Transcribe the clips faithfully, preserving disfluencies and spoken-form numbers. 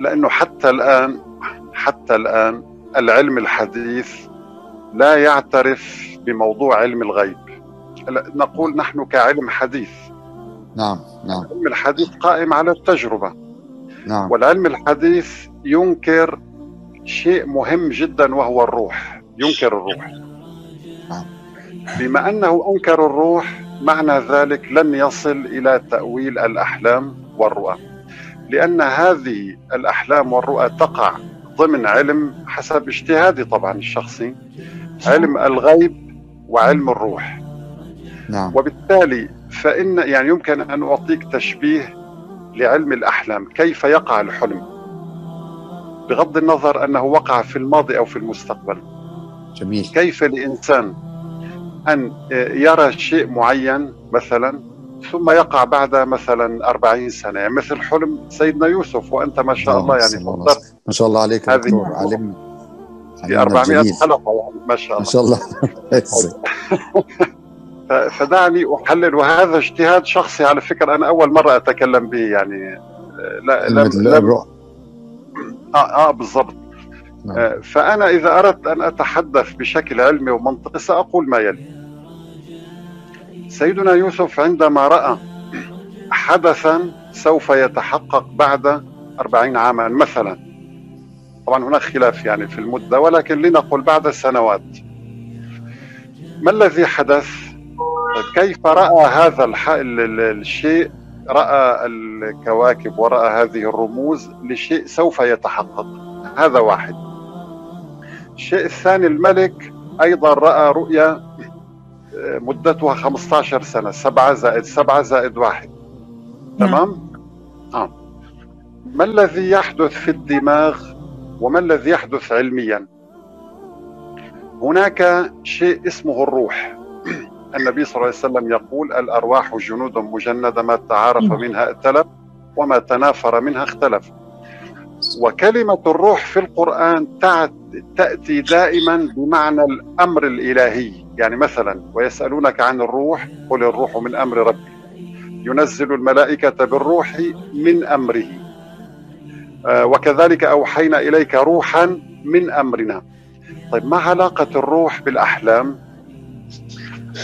لأنه حتى الآن حتى الآن العلم الحديث لا يعترف بموضوع علم الغيب. نقول نحن كعلم حديث. نعم نعم. العلم الحديث قائم على التجربة. نعم. والعلم الحديث ينكر شيء مهم جدا وهو الروح، ينكر الروح. نعم. بما أنه أنكر الروح معنى ذلك لن يصل إلى تأويل الأحلام والرؤى، لأن هذه الأحلام والرؤى تقع ضمن علم، حسب اجتهادي طبعا الشخصي، علم الغيب وعلم الروح. نعم. وبالتالي فإن يعني يمكن أن أعطيك تشبيه لعلم الأحلام، كيف يقع الحلم بغض النظر أنه وقع في الماضي أو في المستقبل. جميل. كيف لإنسان أن يرى شيء معين مثلا ثم يقع بعد مثلا أربعين سنة، مثل حلم سيدنا يوسف، وأنت ما شاء الله يعني فضلت ما شاء الله عليك دكتور، علم في أربعمائة حلقة يعني ما شاء الله ما شاء الله. فدعني أحلل، وهذا اجتهاد شخصي على فكرة، أنا أول مرة أتكلم به يعني لا لم لم آه آه بالضبط. نعم. فأنا إذا أردت أن أتحدث بشكل علمي ومنطقي سأقول ما يلي. سيدنا يوسف عندما رأى حدثا سوف يتحقق بعد أربعين عاما مثلا، طبعا هناك خلاف يعني في المدة، ولكن لنقل بعد سنوات، ما الذي حدث؟ كيف رأى هذا الشيء؟ رأى الكواكب ورأى هذه الرموز لشيء سوف يتحقق، هذا واحد. الشيء الثاني، الملك أيضا رأى رؤيا مدتها خمسة عشر سنة، سبعة زائد سبعة زائد واحد. تمام؟ آه. ما الذي يحدث في الدماغ وما الذي يحدث علميا؟ هناك شيء اسمه الروح. النبي صلى الله عليه وسلم يقول: الأرواح جنود مجندة، ما تعارف منها ائتلف وما تنافر منها اختلف. وكلمة الروح في القرآن تأتي دائما بمعنى الأمر الإلهي، يعني مثلا: ويسألونك عن الروح قل الروح من أمر ربي ينزل الملائكة بالروح من أمره وكذلك أوحينا إليك روحا من أمرنا. طيب، ما علاقة الروح بالأحلام؟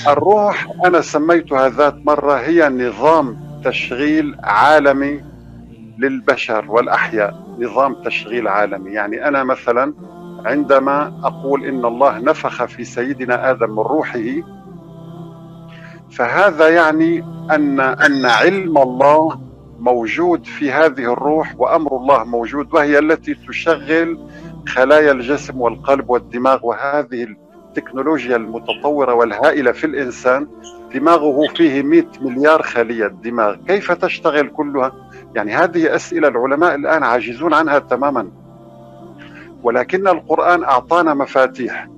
الروح أنا سميتها ذات مرة هي نظام تشغيل عالمي للبشر والأحياء، نظام تشغيل عالمي. يعني أنا مثلا عندما أقول إن الله نفخ في سيدنا آدم من روحه، فهذا يعني أن أن علم الله موجود في هذه الروح وأمر الله موجود، وهي التي تشغل خلايا الجسم والقلب والدماغ. وهذه التكنولوجيا المتطورة والهائلة في الإنسان، دماغه فيه مئة مليار خلية دماغ، كيف تشتغل كلها؟ يعني هذه أسئلة العلماء الآن عاجزون عنها تماما، ولكن القرآن أعطانا مفاتيح.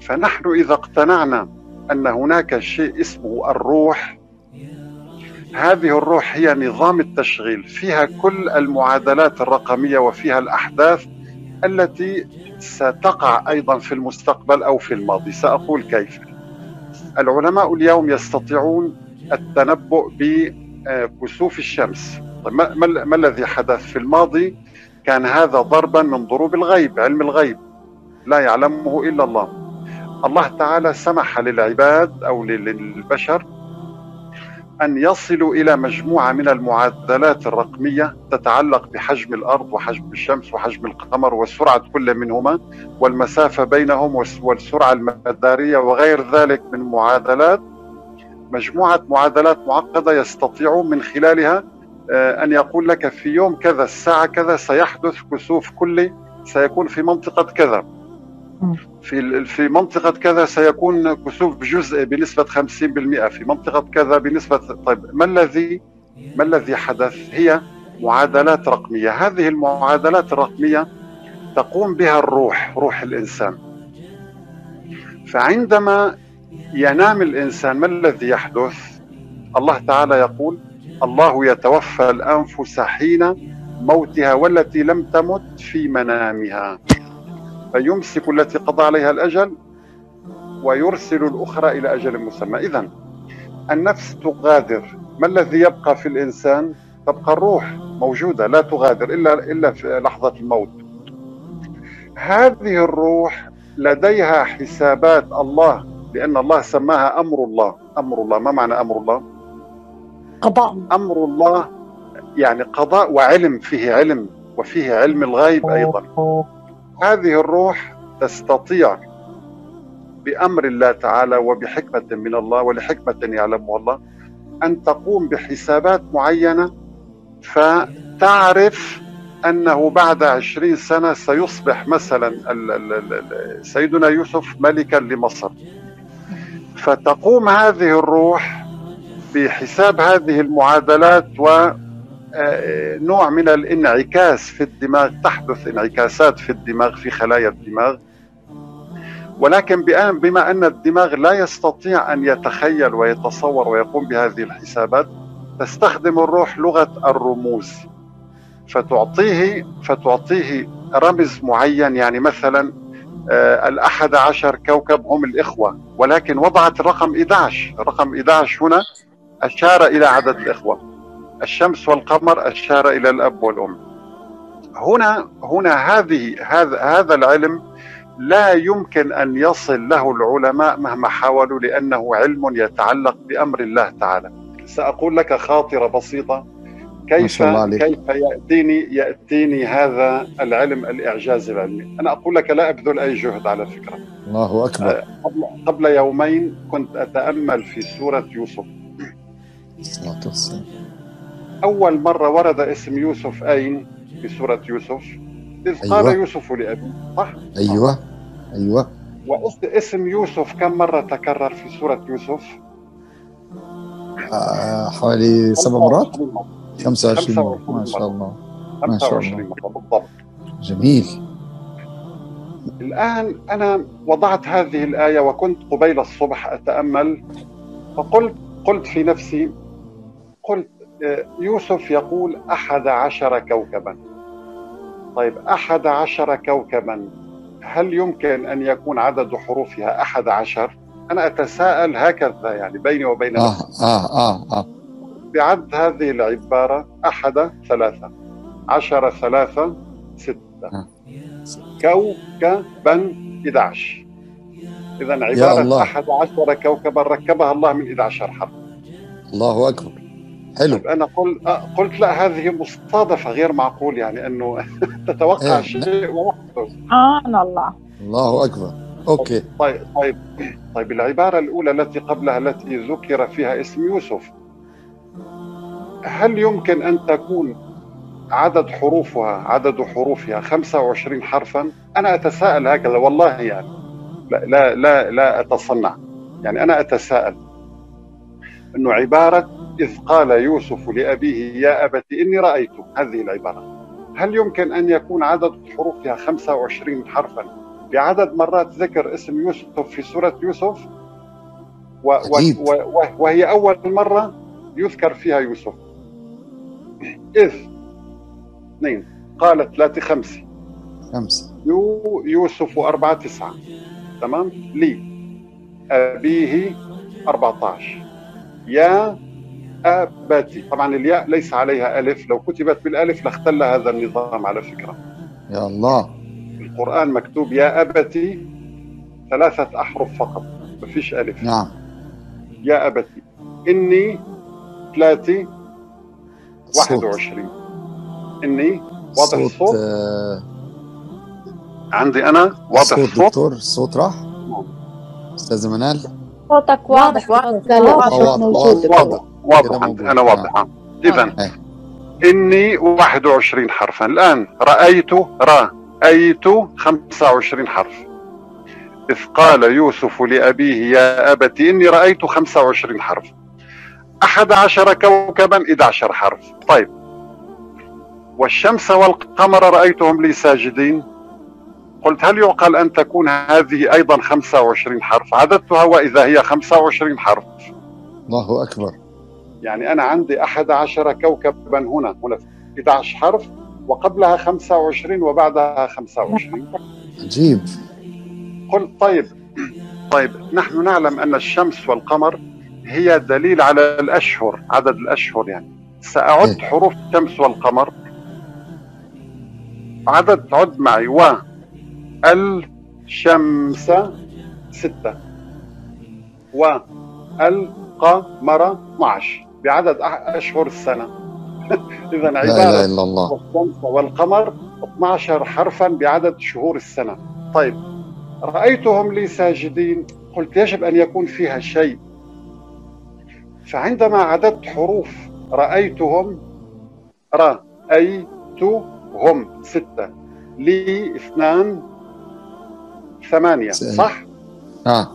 فنحن إذا اقتنعنا أن هناك شيء اسمه الروح، هذه الروح هي نظام التشغيل، فيها كل المعادلات الرقمية وفيها الأحداث التي ستقع أيضا في المستقبل أو في الماضي. سأقول كيف. العلماء اليوم يستطيعون التنبؤ بكسوف الشمس. ما الذي حدث في الماضي؟ كان هذا ضربا من ضروب الغيب، علم الغيب لا يعلمه إلا الله. الله تعالى سمح للعباد أو للبشر أن يصلوا إلى مجموعة من المعادلات الرقمية تتعلق بحجم الأرض وحجم الشمس وحجم القمر وسرعة كل منهما والمسافة بينهم والسرعة المدارية وغير ذلك من معادلات، مجموعة معادلات معقدة يستطيع من خلالها أن يقول لك في يوم كذا الساعة كذا سيحدث كسوف كلي، سيكون في منطقة كذا، في في منطقة كذا سيكون كسوف جزئي بنسبة خمسين بالمئة، في منطقة كذا بنسبة. طيب، ما الذي ما الذي حدث؟ هي معادلات رقمية. هذه المعادلات الرقمية تقوم بها الروح، روح الإنسان. فعندما ينام الإنسان ما الذي يحدث؟ الله تعالى يقول: الله يتوفى الأنفس حين موتها والتي لم تمت في منامها فيمسك التي قضى عليها الأجل ويرسل الأخرى إلى أجل مسمى. إذن النفس تغادر، ما الذي يبقى في الإنسان؟ تبقى الروح موجودة لا تغادر إلا إلا في لحظة الموت. هذه الروح لديها حسابات الله، لأن الله سماها أمر الله. أمر الله، ما معنى أمر الله؟ قضاء. أمر الله يعني قضاء وعلم، فيه علم وفيه علم الغيب أيضا. هذه الروح تستطيع بأمر الله تعالى وبحكمة من الله ولحكمة يعلمها الله أن تقوم بحسابات معينة، فتعرف أنه بعد عشرين سنة سيصبح مثلا سيدنا يوسف ملكا لمصر، فتقوم هذه الروح بحساب هذه المعادلات ونوع من الانعكاس في الدماغ، تحدث انعكاسات في الدماغ في خلايا الدماغ، ولكن بما أن الدماغ لا يستطيع أن يتخيل ويتصور ويقوم بهذه الحسابات، تستخدم الروح لغة الرموز، فتعطيه فتعطيه رمز معين. يعني مثلا آه الأحد عشر كوكب هم الإخوة، ولكن وضعت رقم أحد عشر، رقم أحد عشر هنا أشار إلى عدد الإخوة. الشمس والقمر أشار إلى الأب والأم. هنا هنا هذه هذا هذا العلم لا يمكن أن يصل له العلماء مهما حاولوا، لأنه علم يتعلق بأمر الله تعالى. سأقول لك خاطرة بسيطة كيف كيف يأتيني يأتيني هذا العلم الإعجاز العلمي. أنا أقول لك لا أبذل أي جهد على فكرة. الله أكبر. قبل يومين كنت أتأمل في سورة يوسف. أول مرة ورد اسم يوسف أين في سورة يوسف؟ إذ قال أيوة. يوسف لأبيه، صح؟ أيوه أيوه. واسم يوسف كم مرة تكرر في سورة يوسف؟ آه حوالي سبع مرات؟ خمسة وعشرين مرة. ما شاء الله ما شاء الله بالضبط. جميل. الآن أنا وضعت هذه الآية وكنت قبيل الصبح أتأمل، فقلت قلت في نفسي، قلت يوسف يقول أحد عشر كوكبا. طيب أحد عشر كوكبا هل يمكن أن يكون عدد حروفها أحد عشر؟ أنا أتساءل هكذا يعني بيني وبين آه آه آه آه. بعد هذه العبارة أحد ثلاثة، عشر ثلاثة ستة، آه. كوكبا أحد عشر. إذا عبارة أحد عشر كوكبا ركبها الله من أحد عشر حرف. الله أكبر. حلو. أنا قل... قلت لا، هذه مصادفة غير معقول، يعني أنه تتوقع شيء ويحدث. سبحان الله. الله أكبر. أوكي. طيب طيب طيب العبارة الأولى التي قبلها التي ذكر فيها اسم يوسف، هل يمكن أن تكون عدد حروفها عدد حروفها خمسة وعشرين حرفا؟ أنا أتساءل هكذا والله، يعني لا لا لا, لا أتصنع، يعني أنا أتساءل أنه عبارة إذ قال يوسف لأبيه يا أبت إني رأيت، هذه العبارة هل يمكن أن يكون عدد حروفها خمسة وعشرين حرفا بعدد مرات ذكر اسم يوسف في سورة يوسف، و و و وهي أول مرة يذكر فيها يوسف؟ إذ اثنين قال ثلاثة خمسة خمسة يو يوسف أربعة تسعة، تمام، لي أبيه أربعة عشر، يا أبتي. طبعا الياء ليس عليها ألف، لو كتبت بالألف لاختل هذا النظام على فكرة. يا الله. القرآن مكتوب يا أبتي ثلاثة أحرف فقط، ما فيش ألف. نعم. يا أبتي إني ثلاثة واحد وعشرين. إني واضح الصوت؟ آه عندي أنا واضح الصوت؟ دكتور الصوت راح؟ أستاذ منال صوتك واضح واضح واضح واضح واضح أنا واضحة. إذا إني واحد وعشرين حرفا. الآن رأيت رأيت خمسة وعشرين حرف. إذ قال يوسف لأبيه يا أبت إني رأيت خمسة وعشرين حرف. أحد عشر كوكبا أحد عشر حرف. طيب والشمس والقمر رأيتهم لي ساجدين. قلت هل يعقل أن تكون هذه أيضا خمسة وعشرين حرف؟ عددتها وإذا هي خمسة وعشرين حرف. الله أكبر. يعني أنا عندي أحد عشر كوكبا هنا هنا أحد عشر حرف، وقبلها خمسة وعشرين وبعدها خمسة وعشرين. عجيب. قل طيب طيب نحن نعلم أن الشمس والقمر هي دليل على الأشهر، عدد الأشهر، يعني سأعد حروف الشمس والقمر. عدد تعد معي، و الشمس ستة والقمر اثنا عشر بعدد أشهر السنة. إذا عبارة لا إله إلا الله. الشمس والقمر اثنا عشر حرفا بعدد شهور السنة. طيب، رأيتهم لي ساجدين، قلت يجب أن يكون فيها شيء، فعندما عددت حروف رأيتهم، رأيتهم ستة، لي اثنان ثمانية، صح؟ آه.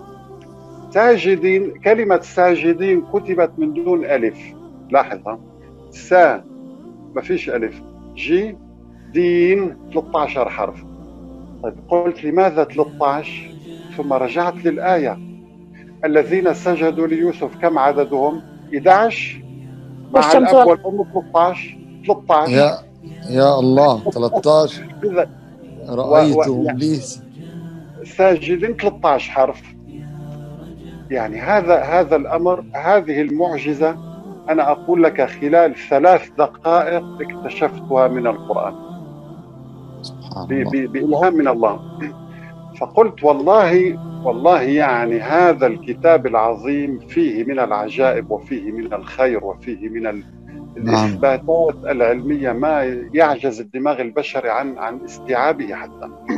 ساجدين، كلمة ساجدين كتبت من دون ألف، لاحظها، سا ما فيش ألف، جي دين ثلاثة عشر حرف. طيب قلت لماذا ثلاثة عشر؟ ثم رجعت للآية، الذين سجدوا ليوسف كم عددهم؟ أحد عشر مع الأب والأم ثلاثة عشر. ثلاثة عشر يا يا الله، ثلاثة عشر رأيتهم لي ساجدين، ثلاثة عشر حرف. يعني هذا هذا الأمر، هذه المعجزة، أنا أقول لك خلال ثلاث دقائق اكتشفتها من القرآن بإلهام من الله. فقلت والله والله يعني هذا الكتاب العظيم فيه من العجائب، وفيه من الخير، وفيه من الإثباتات العلمية ما يعجز الدماغ البشري عن عن استيعابه حتى.